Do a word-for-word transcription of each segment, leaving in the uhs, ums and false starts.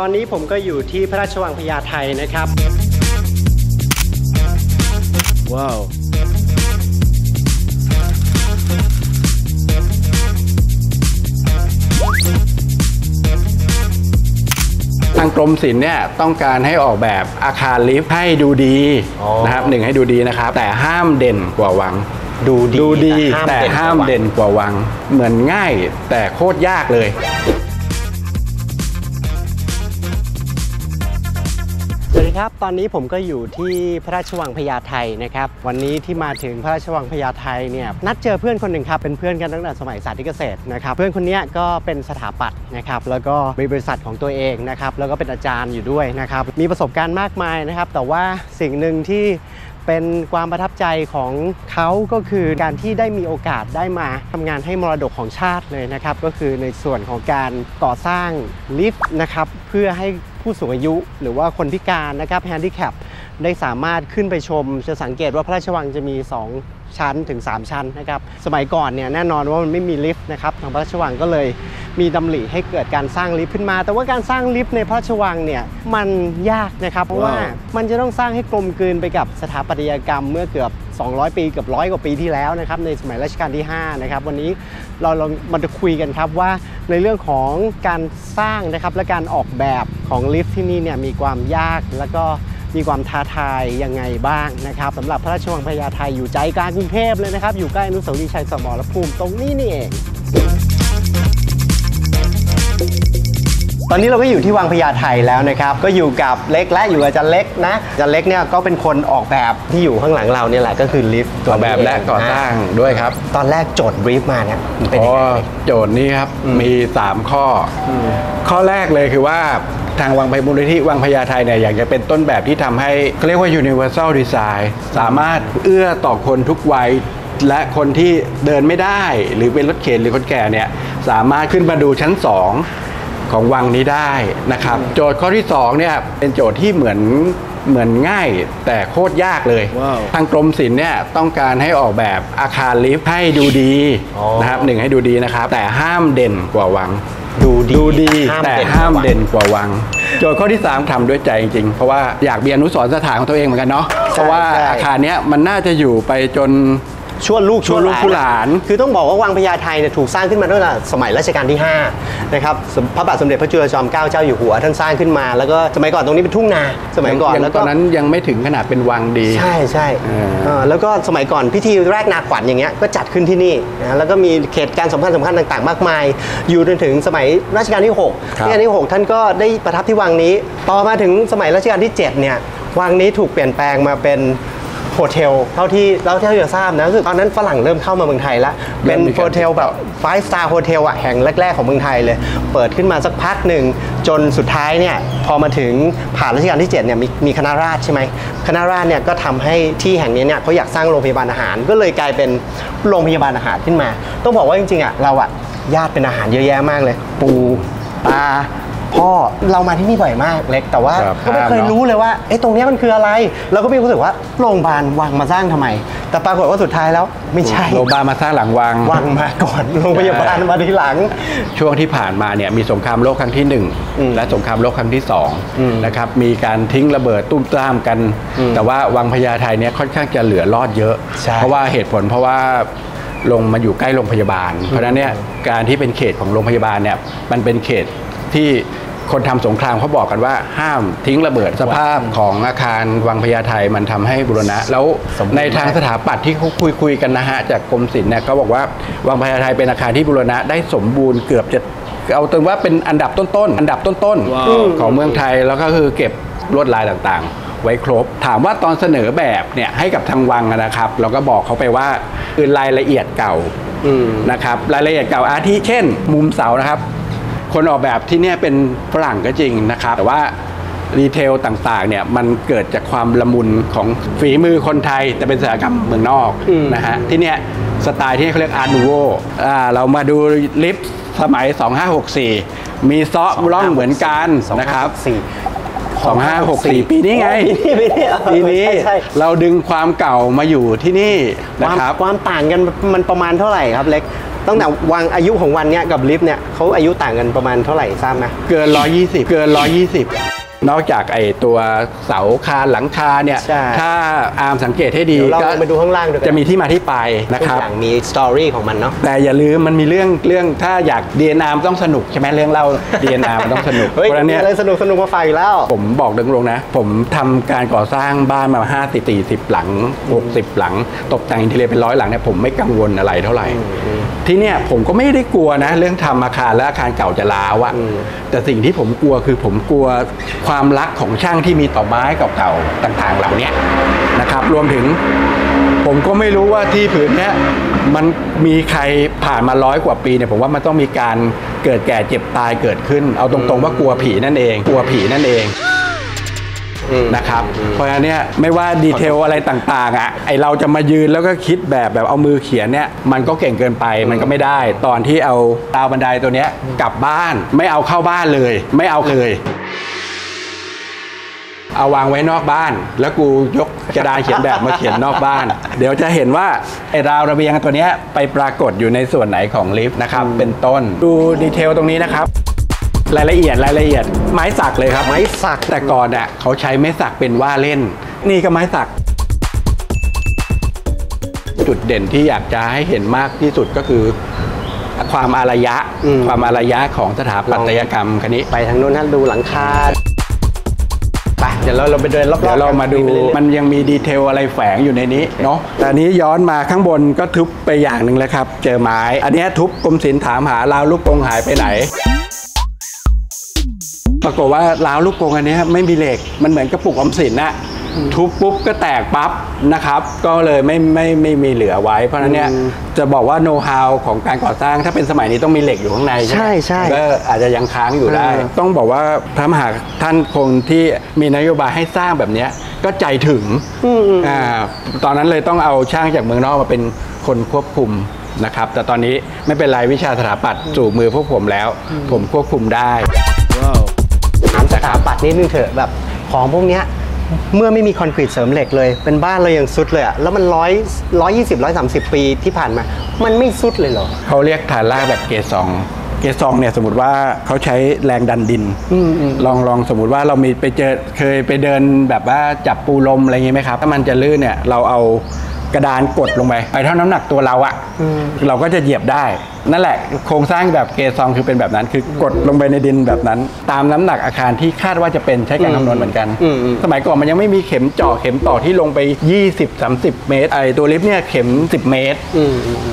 ตอนนี้ผมก็อยู่ที่พระราชวังพญาไทนะครับว้าวทางกรมศิลป์เนี่ยต้องการให้ออกแบบอาคารลิฟต์ให้ดูดีนะครับหนึ่งให้ดูดีนะครับแต่ห้ามเด่นกว่าวังดูดีแต่ห้ามเด่นกว่าวังเหมือนง่ายแต่โคตรยากเลยสวัสดีครับตอนนี้ผมก็อยู่ที่พระราชวังพญาไทนะครับวันนี้ที่มาถึงพระราชวังพญาไทเนี่ยนัดเจอเพื่อนคนหนึ่งครับเป็นเพื่อนกันตั้งแต่สมัยศาสตร์เกษตรนะครับเพื่อนคนนี้ก็เป็นสถาปัตย์นะครับแล้วก็มีบริษัทของตัวเองนะครับแล้วก็เป็นอาจารย์อยู่ด้วยนะครับมีประสบการณ์มากมายนะครับแต่ว่าสิ่งหนึ่งที่เป็นความประทับใจของเขาก็คือการที่ได้มีโอกาสได้มาทำงานให้มรดกของชาติเลยนะครับก็คือในส่วนของการก่อสร้างลิฟต์นะครับเพื่อให้ผู้สูงอายุหรือว่าคนพิการนะครับแฮนดิแคปได้สามารถขึ้นไปชมจะสังเกตว่าพระราชวังจะมีสองชั้นถึงสามชั้นนะครับสมัยก่อนเนี่ยแน่นอนว่ามันไม่มีลิฟต์นะครับทางพระราชวังก็เลยมีดำริให้เกิดการสร้างลิฟต์ขึ้นมาแต่ว่าการสร้างลิฟต์ในพระราชวังเนี่ยมันยากนะครับเพราะว่ามันจะต้องสร้างให้กลมกลืนไปกับสถาปัตยกรรมเมื่อเกือบสองร้อยปีเกือบร้อยกว่าปีที่แล้วนะครับในสมัยรัชกาลที่ห้านะครับวันนี้เราลองมาคุยกันครับว่าในเรื่องของการสร้างนะครับและการออกแบบของลิฟต์ที่นี่เนี่ยมีความยากแล้วก็มีความท้าทายยังไงบ้างนะครับสำหรับพระราชวังพญาไทอยู่ใจกลางกรุงเทพเลยนะครับอยู่ใกล้อนุสาวรีย์ชัยสมรภูมิตรงนี้นี่เองตอนนี้เราก็อยู่ที่วังพญาไทแล้วนะครับก็อยู่กับเล็กและอยู่กับอาจารย์เล็กนะอาจารย์เล็กเนี่ยก็เป็นคนออกแบบที่อยู่ข้างหลังเราเนี่ยแหละก็คือลิฟต์ออกแบบและก่อสร้างด้วยครับตอนแรกโจทย์บรีฟมาเนี่ยเป็นยังไงโจทย์นี้ครับมีสามข้อข้อแรกเลยคือว่าทางวังพญามูลนิธิวังพญาไทเนี่ยอยากจะเป็นต้นแบบที่ทำให้เขาเรียกว่า universal design สามารถเอื้อต่อคนทุกวัยและคนที่เดินไม่ได้หรือเป็นรถเข็นหรือคนแก่เนี่ยสามารถขึ้นมาดูชั้นสองของวังนี้ได้นะครับโจทย์ข้อที่สองเนี่ยเป็นโจทย์ที่เหมือนเหมือนง่ายแต่โคตรยากเลย wow. ทางกรมศิลป์เนี่ยต้องการให้ออกแบบอาคารลิฟต์ให้ดูดี oh. นะครับหนึ่งให้ดูดีนะครับแต่ห้ามเด่นกว่าวังดูดีแต่ห้ามเด่นกว่าวังโจทย์ข้อที่สามทำด้วยใจจริงๆเพราะว่าอยากมีอนุสรณ์สถานของตัวเองเหมือนกันเนาะเพราะว่าอาคารเนี้ยมันน่าจะอยู่ไปจนชวนลูกชวนลูกหลานคือต้องบอกว่าวังพญาไทเนี่ยถูกสร้างขึ้นมาตั้งแต่สมัยรัชกาลที่ห้านะครับพระบาทสมเด็จพระจุลจอมเกล้าเจ้าอยู่หัวท่านสร้างขึ้นมาแล้วก็สมัยก่อนตรงนี้เป็นทุ่งนาสมัยก่อนแล้วตอนนั้นยังไม่ถึงขนาดเป็นวังดีใช่ใช่แล้วก็สมัยก่อนพิธีแรกนาขวัญอย่างเงี้ยก็จัดขึ้นที่นี่นะแล้วก็มีเขตการสำคัญสำคัญต่างๆมากมายอยู่จนถึงสมัยรัชกาลที่หกรัชกาลที่หกท่านก็ได้ประทับที่วังนี้ต่อมาถึงสมัยรัชกาลที่เจ็ดเนี่ยวังนี้ถูกเปลี่ยนแปลงมาเป็นโฮเทลเท่าที่เราเท่าที่เราทราบนะตอนนั้นฝรั่งเริ่มเข้ามาเมืองไทยแล้วเป็นโฮเทลแบบไฟว์ star โฮเทลอ่ะแห่งแรกๆของเมืองไทยเลยเปิดขึ้นมาสักพักหนึ่งจนสุดท้ายเนี่ยพอมาถึงผ่านรัชกาลที่เจ็ดเนี่ยมีคณะราษฎรใช่ไหมคณะราษฎรเนี่ยก็ทำให้ที่แห่งนี้เนี่ยเขาอยากสร้างโรงพยาบาลอาหารก็เลยกลายเป็นโรงพยาบาลอาหารขึ้นมาต้องบอกว่าจริงๆอ่ะเราอ่ะญาติเป็นอาหารเยอะแยะมากเลยปูปลาพ่อเรามาที่นี่บ่อยมากเล็กแต่ว่าก็ไม่เคยรู้เลยว่าไอ้ตรงนี้มันคืออะไรเราก็มีความรู้สึกว่าโรงพยาบาลวังมาสร้างทำไมแต่ปรากฏว่าสุดท้ายแล้วไม่ใช่โรงพยาบาลมาสร้างหลังวังวังมาก่อนโรงพยาบาลมาทีหลังช่วงที่ผ่านมาเนี่ยมีสงครามโลกครั้งที่หนึ่งและสงครามโลกครั้งที่สองนะครับมีการทิ้งระเบิดตุ้มตามกันแต่ว่าวังพญาไทเนี่ยค่อนข้างจะเหลือรอดเยอะเพราะว่าเหตุผลเพราะว่าลงมาอยู่ใกล้โรงพยาบาลเพราะฉะนั้นเนี่ยการที่เป็นเขตของโรงพยาบาลเนี่ยมันเป็นเขตที่คนทำสงครามเขาบอกกันว่าห้ามทิ้งระเบิดสภาพของอาคารวังพญาไทมันทำให้บูรณะแล้วในทางสถาปัตย์ที่เขาคุยคุยกันนะฮะจากกรมศิลป์เนี่ยเขาบอกว่าวังพญาไทเป็นอาคารที่บูรณะได้สมบูรณ์เกือบจะเอาตรงว่าเป็นอันดับต้นๆอันดับต้นๆของเมืองไทยแล้วก็คือเก็บลวดลายต่างๆไว้ครบถามว่าตอนเสนอแบบเนี่ยให้กับทางวังนะครับเราก็บอกเขาไปว่าคือรายละเอียดเก่านะครับรายละเอียดเก่าอาทิเช่นมุมเสานะครับคนออกแบบที่เนี่ยเป็นฝรั่งก็จริงนะครับแต่ว่าดีเทลต่างๆเนี่ยมันเกิดจากความละมุนของฝีมือคนไทยแต่เป็นศิลปกรรมเมืองนอกนะฮะที่เนี่ยสไตล์ที่เขาเรียกอาร์ตนูโวเรามาดูลิฟต์สมัยสองห้าหกสี่มีซอกร่องเหมือนกันนะครับสองห้าหกสี่ปีนี้ไงปีนี้เราดึงความเก่ามาอยู่ที่นี่นะครับความต่างกันมันประมาณเท่าไหร่ครับเล็ก ตั้งแต่วางอายุของวันเนี้ยกับลิฟต์เนี่ยเขาอายุต่างกันประมาณเท่าไหร่ทราบไหมเกินหนึ่งร้อยยี่สิบเกินหนึ่งร้อยยี่สิบนอกจากไอตัวเสาคานหลังคาเนี่ยถ้าอาร์มสังเกตให้ดีก็มาดูข้างล่างด้วยจะมีที่มาที่ไปนะครับอย่างมีสตอรี่ของมันเนาะแต่อย่าลืมมันมีเรื่องเรื่องถ้าอยากดีเอ็นอาร์มต้องสนุกใช่ไหมเรื่องเล่าดีเอ็นอาร์มต้องสนุกเพราะฉะนั้นเนี่ยสนุกสนุกมาฝ่ายแล้วผมบอกตรงๆนะผมทำการก่อสร้างบ้านมา ห้าสิบ สี่สิบ หลัง หกสิบ หลังตกแต่งอินทีเรียเป็นร้อยหลังเนี่ยผมไม่กังวลอะไรเท่าไหร่ที่เนี่ยผมก็ไม่ได้กลัวนะเรื่องทำอาคารและอาคารเก่าจะล้าว่ะแต่สิ่งที่ผมกลัวคือผมกลัวความรักของช่างที่มีต่อไม้เก่าๆต่างๆเหล่านี้นะครับรวมถึงผมก็ไม่รู้ว่าที่ผืนนี้มันมีใครผ่านมาร้อยกว่าปีเนี่ยผมว่ามันต้องมีการเกิดแก่เจ็บตายเกิดขึ้นเอาตรงๆว่ากลัวผีนั่นเองกลัวผีนั่นเองนะครับเพราะฉะนั้นเนี่ยไม่ว่าดีเทลอะไรต่างๆอ่ะไอเราจะมายืนแล้วก็คิดแบบแบบเอามือเขียนเนี่ยมันก็เก่งเกินไปมันก็ไม่ได้ตอนที่เอาราวบันไดตัวเนี้ยกลับบ้านไม่เอาเข้าบ้านเลยไม่เอาเลยเอาวางไว้นอกบ้านแล้วกูยกกระดาษเขียนแบบมาเขียนนอกบ้านเดี๋ยวจะเห็นว่าไอ้ราวระเบียงตัวนี้ไปปรากฏอยู่ในส่วนไหนของลิฟต์นะครับเป็นต้นดูดีเทลตรงนี้นะครับรายละเอียดรายละเอียดไม้สักเลยครับไม้สักแต่ก่อนเนี่ยเขาใช้ไม้สักเป็นว่าเล่นนี่ก็ไม้สักจุดเด่นที่อยากจะให้เห็นมากที่สุดก็คือความอารยะความอารยะของสถาปัตยกรรมคันนี้ไปทางโน้นท่านดูหลังคาเดี๋ยวเราเราไปเดินรอบๆเดี๋ยวเรามาดูมันยังมีดีเทลอะไรแฝงอยู่ในนี้เนาะแต่นี้ย้อนมาข้างบนก็ทุบไปอย่างหนึ่งแล้วครับเจอไม้อันนี้ทุบกรมศิลป์ถามหาราวลูกกรงหายไปไหนปรากฏว่าราวลูกกรงอันนี้ไม่มีเหล็กมันเหมือนกระปุกออมสินนะทุบปุ๊บก็แตกปั๊บนะครับก็เลยไม่ไม่ไม่มีเหลือไว้เพราะนั้นเนี่ยจะบอกว่าโน้ตฮาวของการก่อสร้างถ้าเป็นสมัยนี้ต้องมีเหล็กอยู่ข้างในใช่ใช่ก็อาจจะยังค้างอยู่ได้ต้องบอกว่าพระมหาท่านคงที่มีนโยบายให้สร้างแบบนี้ก็ใจถึงอ่าตอนนั้นเลยต้องเอาช่างจากเมืองนอกมาเป็นคนควบคุมนะครับแต่ตอนนี้ไม่เป็นไรวิชาสถาปัตย์สู่มือพวกผมแล้วผมควบคุมได้ถามสถาปัตย์นิดนึงเถอะแบบของพวกเนี้ยเมื่อไม่มีคอนกรีตเสริมเหล็กเลยเป็นบ้านเลยยังซุดเลยอะแล้วมันร้อยร้อยยี่สิบร้อยสามสิบปีที่ผ่านมามันไม่ซุดเลยเหรอเขาเรียกฐานรากแบบเกสรเกสรเนี่ยสมมติว่าเขาใช้แรงดันดินลองลองสมมติว่าเรามีไปเจอเคยไปเดินแบบว่าจับปูลมอะไรอย่างงี้ไหมครับถ้ามันจะลื่นเนี่ยเราเอากระดานกดลงไปไปเท่าน้ำหนักตัวเราอะเราก็จะเหยียบได้นั่นแหละโครงสร้างแบบเกซองคือเป็นแบบนั้นคือกดลงไปในดินแบบนั้นตามน้ำหนักอาคารที่คาดว่าจะเป็นใช้การคำนวณเหมือนกันสมัยก่อนมันยังไม่มีเข็มเจาะเข็มต่อที่ลงไป ยี่สิบ สามสิบ เมตรไอตัวลิฟต์เนี่ยเข็มสิบเมตร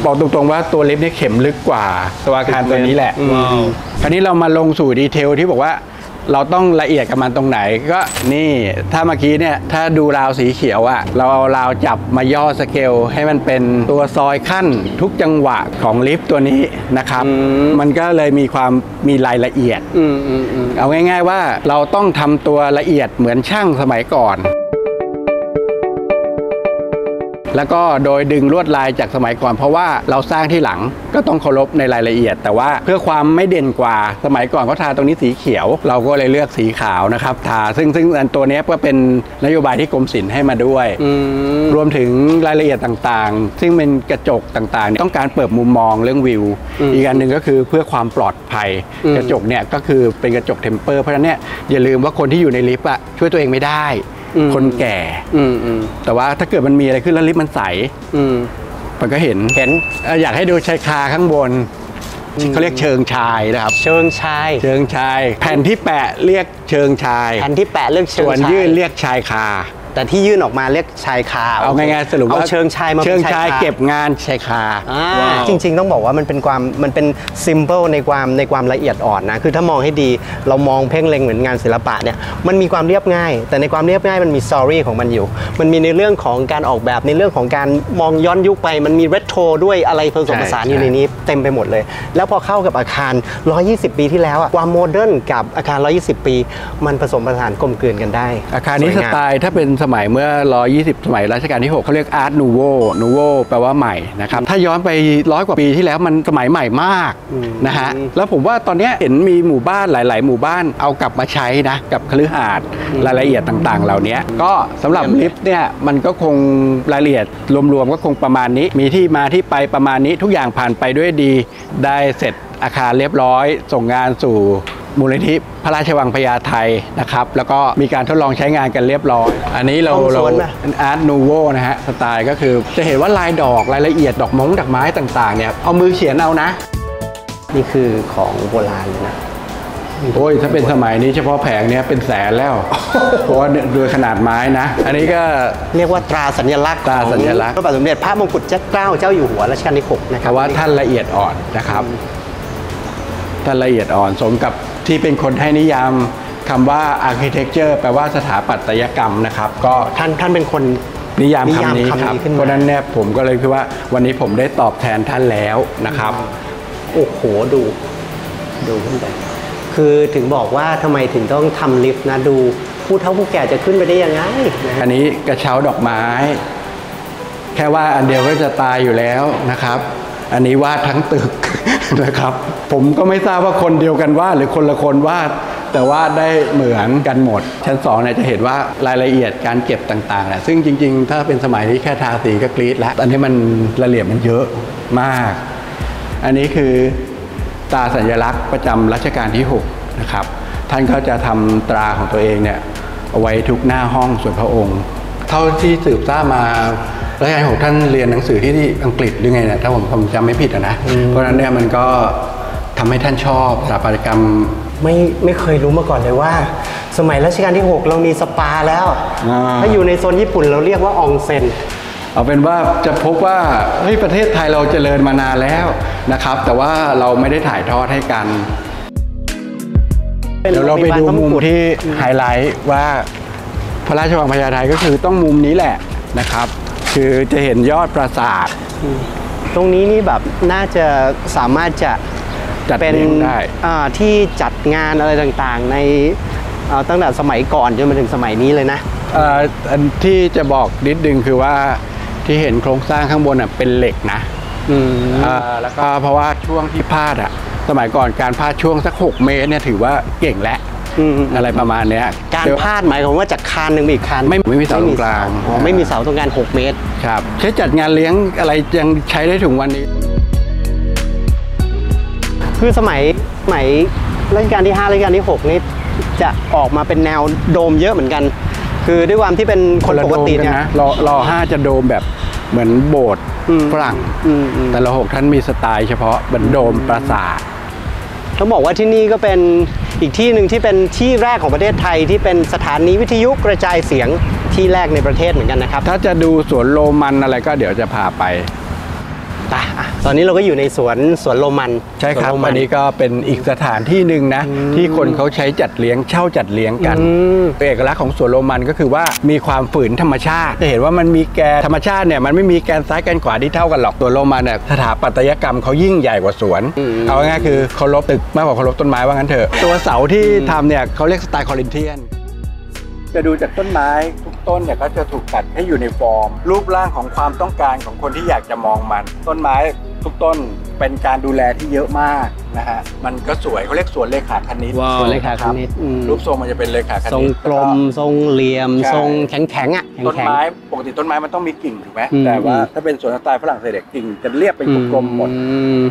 บอกตรงๆว่าตัวลิฟต์เนี่ยเข็มลึกกว่าตัวอาคารตัวนี้แหละคราวนี้เรามาลงสู่ดีเทลที่บอกว่าเราต้องละเอียดกับมันตรงไหนก็นี่ถ้าเมื่อกี้เนี่ยถ้าดูราวสีเขียวอ่ะเราเอาราวจับมาย่อสเกลให้มันเป็นตัวซอยขั้นทุกจังหวะของลิฟต์ตัวนี้นะครับ ม, มันก็เลยมีความมีรายละเอียดอืมอืมอืมเอาง่ายๆว่าเราต้องทำตัวละเอียดเหมือนช่างสมัยก่อนแล้วก็โดยดึงลวดลายจากสมัยก่อนเพราะว่าเราสร้างที่หลังก็ต้องเคารพในรายละเอียดแต่ว่าเพื่อความไม่เด่นกว่าสมัยก่อนเขาทาตรงนี้สีเขียวเราก็เลยเลือกสีขาวนะครับทาซึ่งซึ่งตัวนี้ก็เป็นนโยบายที่กรมศิลป์ให้มาด้วยรวมถึงรายละเอียดต่างๆซึ่งเป็นกระจกต่างๆต้องการเปิดมุมมองเรื่องวิวอีกอันหนึ่งก็คือเพื่อความปลอดภัยกระจกเนี่ยก็คือเป็นกระจกเทมเปอร์เพราะฉะนั้นเนี่ยอย่าลืมว่าคนที่อยู่ในลิฟต์อะช่วยตัวเองไม่ได้คนแก่แต่ว่าถ้าเกิดมันมีอะไรขึ้นแล้วลิฟต์มันใสมันก็เห็นเห็นอยากให้ดูชายคาข้างบนเขาเรียกเชิงชายนะครับเชิงชายเชิงชายแผ่นที่แปะเรียกเชิงชายแผ่นที่แปะเรียกเชิงชายส่วนยื่นเรียกชายคาแต่ที่ยื่นออกมาเรียกชายคาเอาง่ายๆสรุปว่าเชิงชายมาเชิงชายเก็บงานชายคาจริงๆต้องบอกว่ามันเป็นความมันเป็นซิมเปิลในความในความละเอียดอ่อนนะคือถ้ามองให้ดีเรามองเพ่งเล็งเหมือนงานศิลปะเนี่ยมันมีความเรียบง่ายแต่ในความเรียบง่ายมันมีสตอรี่ของมันอยู่มันมีในเรื่องของการออกแบบในเรื่องของการมองย้อนยุคไปมันมีเรโทรด้วยอะไรผสมผสานอยู่ในนี้เต็มไปหมดเลยแล้วพอเข้ากับอาคารหนึ่งร้อยยี่สิบปีที่แล้วความโมเดิร์นกับอาคารหนึ่งร้อยยี่สิบปีมันผสมผสานกลมกลืนกันได้อาคารนี้สไตล์ถ้าเป็น สมัยเมื่อหนึ่งร้อยยี่สิบสมัยรัชกาลที่หกเขาเรียกอาร์ตนูโวนูโวแปลว่าใหม่นะครับถ้าย้อนไปร้อยกว่าปีที่แล้วมันสมัยใหม่มากนะฮะแล้วผมว่าตอนนี้เห็นมีหมู่บ้านหลายๆหมู่บ้านเอากลับมาใช้นะกับคฤหาสน์รายละเอียดต่างๆเหล่านี้ก็สำหรับลิฟต์เนี่ยมันก็คงรายละเอียดรวมๆก็คงประมาณนี้มีที่มาที่ไปประมาณนี้ทุกอย่างผ่านไปด้วยดีได้เสร็จอาคารเรียบร้อยส่งงานสู่มูลนิธิพระราชวังพญาไทนะครับแล้วก็มีการทดลองใช้งานกันเรียบร้อยอันนี้เราเราอาร์ตนูโวนะฮะสไตล์ก็คือจะเห็นว่าลายดอกรายละเอียดดอกมงดอกไม้ต่างๆเนี่ยเอามือเขียนเอานะนี่คือของโบราณเลยนะโอ้ยถ้าเป็นสมัยนี้เฉพาะแผงเนี้ยเป็นแสนแล้วเพราะว่าโดยขนาดไม้นะอันนี้ก็เรียกว่าตราสัญลักษณ์ตราสัญลักษณ์พระบาทสมเด็จพระมงกุฎเจ้าอยู่หัวรัชกาลที่หกนะครับเพราะว่าท่านละเอียดอ่อนนะครับท่านละเอียดอ่อนสมกับที่เป็นคนให้นิยามคำว่า architecture แปลว่าสถาปัตยกรรมนะครับก็ท่านท่านเป็นคนนิยามคำนี้ครับเพราะนั้นเนี่ยผมก็เลยคิดว่าวันนี้ผมได้ตอบแทนท่านแล้วนะครับโอ้โหดูดูขึ้นไปคือถึงบอกว่าทำไมถึงต้องทำลิฟต์นะดูผู้เฒ่าผู้แก่จะขึ้นไปได้ยังไงอันนี้กระเช้าดอกไม้แค่ว่าอันเดียวก็จะตายอยู่แล้วนะครับอันนี้วาดทั้งตึกนะครับผมก็ไม่ทราบว่าคนเดียวกันวาดหรือคนละคนวาดแต่วาดได้เหมือนกันหมดชั้นสองเนี่ยจะเห็นว่ารายละเอียดการเก็บต่างๆนะซึ่งจริงๆถ้าเป็นสมัยนี้แค่ทาสีก็กรี๊ดแล้วอันนี้มันรายละเอียดมันเยอะมากอันนี้คือตราสัญลักษณ์ประจำรัชกาลที่หกนะครับท่านก็จะทำตราของตัวเองเนี่ยเอาไว้ทุกหน้าห้องส่วนพระองค์เท่าที่สืบทราบมารัชกาลที่หกท่านเรียนหนังสือที่อังกฤษหรือไงเนี่ยถ้าผมผมจำไม่ผิดอ่ะนะเพราะนั้นเนี่ยมันก็ทำให้ท่านชอบสถาปัตยกรรมไม่ไม่เคยรู้มาก่อนเลยว่าสมัยรัชกาลที่หกเรามีสปาแล้วถ้าอยู่ในโซนญี่ปุ่นเราเรียกว่าออนเซ็นเอาเป็นว่าจะพบว่าเฮ้ยประเทศไทยเราเจริญมานานแล้วนะครับแต่ว่าเราไม่ได้ถ่ายทอดให้กันเดี๋ยวเราไปดูมุมที่ไฮไลท์ว่าพระราชวังพญาไทก็คือต้องมุมนี้แหละนะครับคือจะเห็นยอดปราสาทตรงนี้นี่แบบน่าจะสามารถจะจัดเป็นที่จัดงานอะไรต่างๆในตั้งแต่สมัยก่อนจนมาถึงสมัยนี้เลยนะอันที่จะบอกนิดนึงคือว่าที่เห็นโครงสร้างข้างบนอ่ะเป็นเหล็กนะแล้วก็เพราะว่าช่วงที่พาดอ่ะสมัยก่อนการพาดช่วงสักหกเมตรเนี่ยถือว่าเก่งแล้วอะไรประมาณนี้การพาดหมายความว่าจากคานหนึ่งไปอีกคานไม่ไม่มีเสาตรงกลางไม่มีเสาตรงกลางหกเมตรครับใช้จัดงานเลี้ยงอะไรยังใช้ได้ถึงวันนี้คือสมัยสมัยรัชกาลที่ห้ารัชกาลที่หกนี่จะออกมาเป็นแนวโดมเยอะเหมือนกันคือด้วยความที่เป็นคนปกติเนี่ยรอรอห้าจะโดมแบบเหมือนโบสถ์ฝรั่งแต่รอหกท่านมีสไตล์เฉพาะเหมือนโดมปราสาทต้องบอกว่าที่นี่ก็เป็นอีกที่หนึ่งที่เป็นที่แรกของประเทศไทยที่เป็นสถานีวิทยุกระจายเสียงที่แรกในประเทศเหมือนกันนะครับถ้าจะดูสวนโรมันอะไรก็เดี๋ยวจะพาไปตอนนี้เราก็อยู่ในสวนสวนโรมันใช่ครับอันนี้ก็เป็นอีกสถานที่หนึ่งนะที่คนเขาใช้จัดเลี้ยงเช่าจัดเลี้ยงกันเป็นเอกลักษณ์ของสวนโรมันก็คือว่ามีความฝืนธรรมชาติจะเห็นว่ามันมีแกนธรรมชาติเนี่ยมันไม่มีแกนซ้ายแกนขวาที่เท่ากันหรอกสวนโรมันเนี่ยสถาปัตยกรรมเขายิ่งใหญ่กว่าสวนเอาง่ายๆคือเคารพตึกมากกว่าเคารพต้นไม้ว่างั้นเถอะตัวเสาที่ทำเนี่ยเขาเรียกสไตล์คอรินเทียนจะดูจากต้นไม้ทุกต้นเนี่ยก็จะถูกตัดให้อยู่ในฟอร์มรูปร่างของความต้องการของคนที่อยากจะมองมันต้นไม้ทุกต้นเป็นการดูแลที่เยอะมากนะฮะมันก็สวยเขาเรียกสวนเลขาคณิตสวนเลขาคณิตรูปทรงมันจะเป็นเลขาคณิตทรงกลมทรงเหลี่ยมทรงแข็งๆอ่ะต้นไม้ปกติต้นไม้มันต้องมีกิ่งถูกไหมแต่ว่าถ้าเป็นสวนสไตล์ฝรั่งเศสกิ่งจะเรียบเป็นกลมๆหมด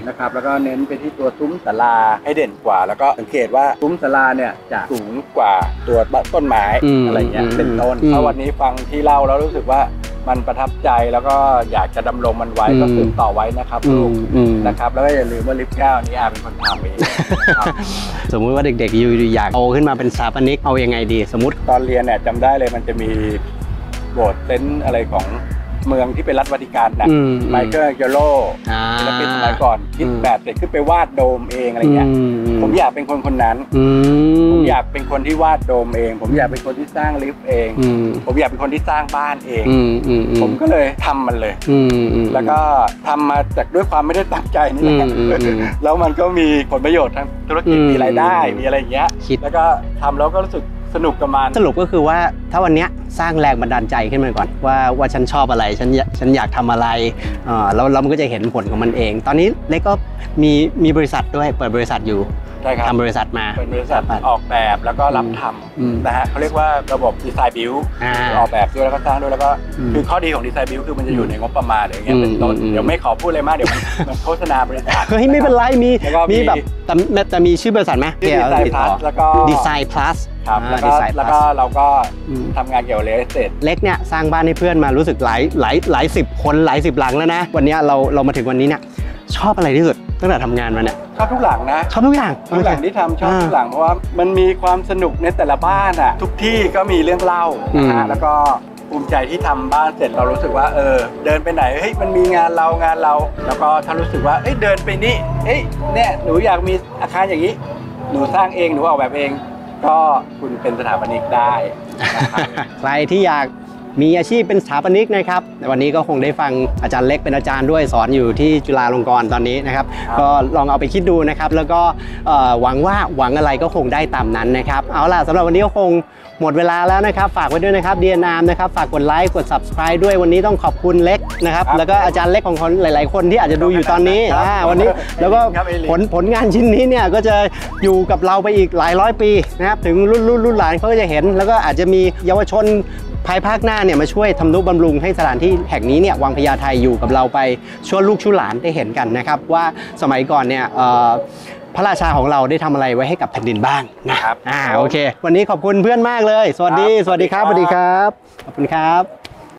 นะครับแล้วก็เน้นไปที่ตัวซุ้มศาลาให้เด่นกว่าแล้วก็สังเกตว่าซุ้มศาลาเนี่ยจะสูงกว่าตัวต้นไม้อะไรเงี้ยเป็นต้นถ้าวันนี้ฟังที่เล่าแล้วรู้สึกว่ามันประทับใจแล้วก็อยากจะดำรงมันไว้ก็สืบต่อไว้นะครับลูกนะครับแล้วก็อย่าลืมว่าลิฟต์เก้านี้อาเป็นคนทำเองสมมุติว่าเด็กๆอยู่อยากโตขึ้นมาเป็นสถาปนิกเอายังไงดีสมมติตอนเรียนเนี่ยจำได้เลยมันจะมีโบสถ์เต็นท์อะไรของเมืองที่เป็นรัฐวาติกันนะไมเคิลแองเจโลแล้วเป็นสมัยก่อนคิดแบบเสร็จขึ้นไปวาดโดมเองอะไรเงี้ยผมอยากเป็นคนคนนั้นผมอยากเป็นคนที่วาดโดมเองผมอยากเป็นคนที่สร้างลิฟต์เองผมอยากเป็นคนที่สร้างบ้านเองผมก็เลยทำมันเลยแล้วก็ทำมาจากด้วยความไม่ได้ตั้งใจนี่แหละแล้วมันก็มีผลประโยชน์ทางธุรกิจมีรายได้มีอะไรเงี้ยแล้วก็ทำแล้วก็รู้สึก สนุกกับมันสรุปก็คือว่าถ้าวันนี้สร้างแรงบันดาลใจขึ้นมาก่อนว่าว่าฉันชอบอะไรฉันฉันอยากทำอะไรแล้วแล้วมันก็จะเห็นผลของมันเองตอนนี้เล็กก็มีมีบริษัทด้วยเปิดบริษัทอยู่ทำบริษัทมาเป็นบริษัทออกแบบแล้วก็รับทำนะฮะเขาเรียกว่าระบบดีไซน์บิลออกแบบด้วยแล้วก็สร้างด้วยแล้วก็คือข้อดีของดีไซน์บิลคือมันจะอยู่ในงบประมาณอะไรเงี้ยเป็นต้นเดี๋ยวไม่ขอพูดอะไรมากเดี๋ยวมันโฆษณาบริษัทเฮ้ยไม่เป็นไรมีมีแบบแต่มีชื่อบริษัทไหมดีไซน์พลัสแล้วก็ดีไซน์พลัสครับแล้วก็แล้วก็เราก็ทำงานเกี่ยวกับเล็กเสร็จเล็กเนี่ยสร้างบ้านให้เพื่อนมารู้สึกหลายหลายหลายสิบคนหลายสิบหลังแล้วนะวันนี้เราเรามาถึงวันนี้เนี่ยชอบอะไรที่สุดตั้งแต่ทำงานมาเนี่ยชอบทุกหลังนะชอบทุกหลังทุกหลังที่ทำชอบทุกหลังเพราะว่ามันมีความสนุกในแต่ละบ้านอ่ะทุกที่ก็มีเรื่องเล่านะฮะแล้วก็ภูมิใจที่ทำบ้านเสร็จเรารู้สึกว่าเออเดินไปไหนเฮ้ยมันมีงานเรางานเราแล้วก็ถ้ารู้สึกว่าเอ้ยเดินไปนี่เอ้ยเนี่ยหนูอยากมีอาคารอย่างนี้หนูสร้างเองหนูออกแบบเองก็คุณเป็นสถาปนิกได้ใครที่อยากมีอาชีพเป็นสถาปนิกนะครับวันนี้ก็คงได้ฟังอาจารย์เล็กเป็นอาจารย์ด้วยสอนอยู่ที่จุฬาลงกรณ์ตอนนี้นะครับก็ลองเอาไปคิดดูนะครับแล้วก็หวังว่าหวังอะไรก็คงได้ตามนั้นนะครับเอาล่ะสำหรับวันนี้ก็คงหมดเวลาแล้วนะครับฝากไว้ด้วยนะครับเดียนามนะครับฝากกดไลค์กด ซับสไครบ์ ด้วยวันนี้ต้องขอบคุณเล็กนะครับแล้วก็อาจารย์เล็กของคนหลายๆคนที่อาจจะดูอยู่ตอนนี้วันนี้แล้วก็ผลผลงานชิ้นนี้เนี่ยก็จะอยู่กับเราไปอีกหลายร้อยปีนะครับถึงรุ่นรุ่นรุ่นหลานเขาก็จะเห็นแล้วก็อาจจะมีเยาวชนภายภาคหน้าเนี่ยมาช่วยทำนุบำรุงให้สถานที่แห่งนี้เนี่ยวังพญาไทอยู่กับเราไปชั่วลูกชั่วหลานได้เห็นกันนะครับว่าสมัยก่อนเนี่ยพระราชาของเราได้ทำอะไรไว้ให้กับแผ่นดินบ้างนะครับอ่าโอเควันนี้ขอบคุณเพื่อนมากเลยสวัสดีสวัสดีครับสวัสดีครับขอบคุณครับ